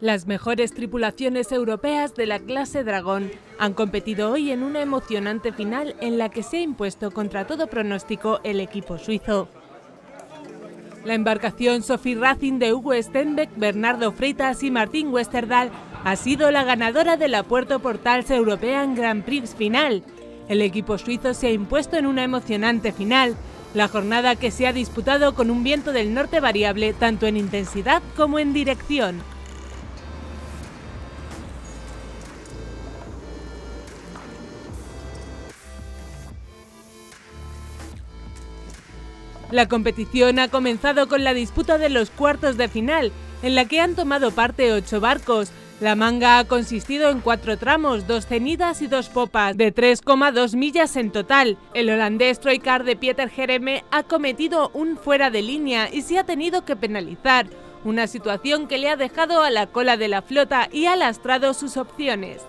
Las mejores tripulaciones europeas de la clase Dragon han competido hoy en una emocionante final en la que se ha impuesto contra todo pronóstico el equipo suizo. La embarcación Sophie Racing de Hugo Stenbeck, Bernardo Freitas y Martín Westerdal ha sido la ganadora de la Puerto Portals European Grand Prix final. El equipo suizo se ha impuesto en una emocionante final, la jornada que se ha disputado con un viento del norte variable tanto en intensidad como en dirección. La competición ha comenzado con la disputa de los cuartos de final, en la que han tomado parte 8 barcos. La manga ha consistido en 4 tramos, 2 ceñidas y 2 popas, de 3,2 millas en total. El holandés Troicar de Pieter Jeremé ha cometido un fuera de línea y se ha tenido que penalizar, una situación que le ha dejado a la cola de la flota y ha lastrado sus opciones.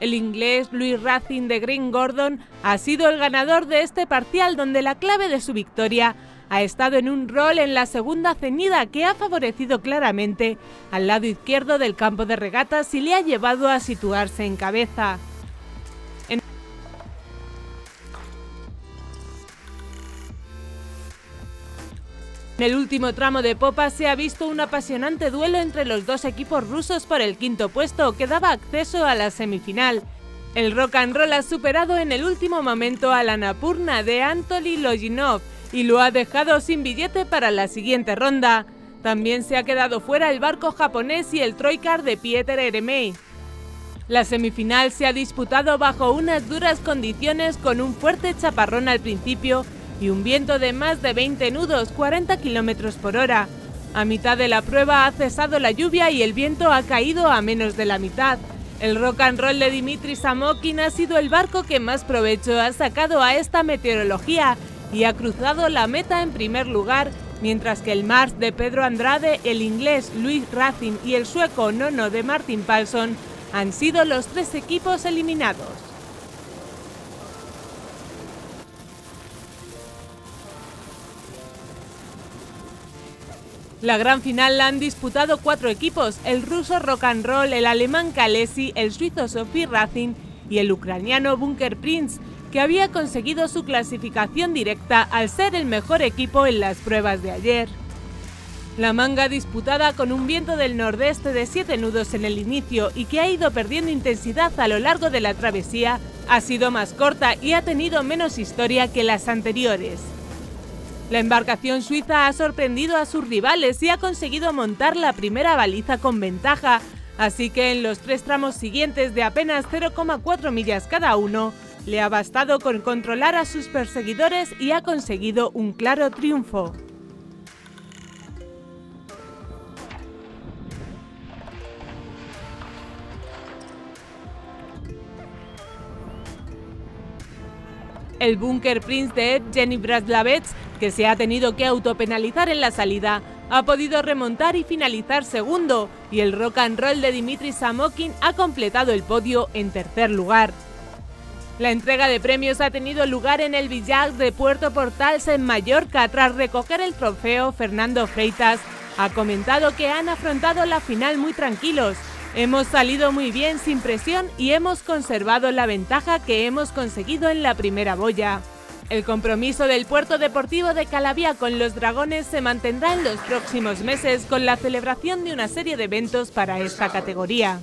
El inglés Louise Racing de Green Gordon ha sido el ganador de este parcial, donde la clave de su victoria ha estado en un rol en la segunda ceñida que ha favorecido claramente al lado izquierdo del campo de regatas y le ha llevado a situarse en cabeza. En el último tramo de popa se ha visto un apasionante duelo entre los dos equipos rusos por el quinto puesto, que daba acceso a la semifinal. El rock and roll ha superado en el último momento a la Napurna de Anatoly Loginov y lo ha dejado sin billete para la siguiente ronda. También se ha quedado fuera el barco japonés y el Troicar de Pieter Jeremé. La semifinal se ha disputado bajo unas duras condiciones, con un fuerte chaparrón al principio y un viento de más de 20 nudos, 40 kilómetros por hora. A mitad de la prueba ha cesado la lluvia y el viento ha caído a menos de la mitad. El rock and roll de Dmitry Samokhin ha sido el barco que más provecho ha sacado a esta meteorología y ha cruzado la meta en primer lugar, mientras que el Mars de Pedro Andrade, el inglés Louise Racing y el sueco Nono de Martin Paulson han sido los 3 equipos eliminados. La gran final la han disputado 4 equipos: el ruso Rock and Roll, el alemán Kalesi, el suizo Sophie Racing y el ucraniano Bunker Prince, que había conseguido su clasificación directa al ser el mejor equipo en las pruebas de ayer. La manga disputada con un viento del nordeste de 7 nudos en el inicio y que ha ido perdiendo intensidad a lo largo de la travesía, ha sido más corta y ha tenido menos historia que las anteriores. La embarcación suiza ha sorprendido a sus rivales y ha conseguido montar la primera baliza con ventaja, así que en los 3 tramos siguientes, de apenas 0,4 millas cada uno, le ha bastado con controlar a sus perseguidores y ha conseguido un claro triunfo. El Bunker Prince de Jenny Bradlavets, que se ha tenido que autopenalizar en la salida, ha podido remontar y finalizar segundo, y el rock and roll de Dmitry Samokhin ha completado el podio en tercer lugar. La entrega de premios ha tenido lugar en el Villa de Puerto Portals en Mallorca. Tras recoger el trofeo, Fernando Freitas ha comentado que han afrontado la final muy tranquilos. Hemos salido muy bien, sin presión, y hemos conservado la ventaja que hemos conseguido en la primera boya. El compromiso del puerto deportivo de Calvià con los dragones se mantendrá en los próximos meses, con la celebración de una serie de eventos para esta categoría.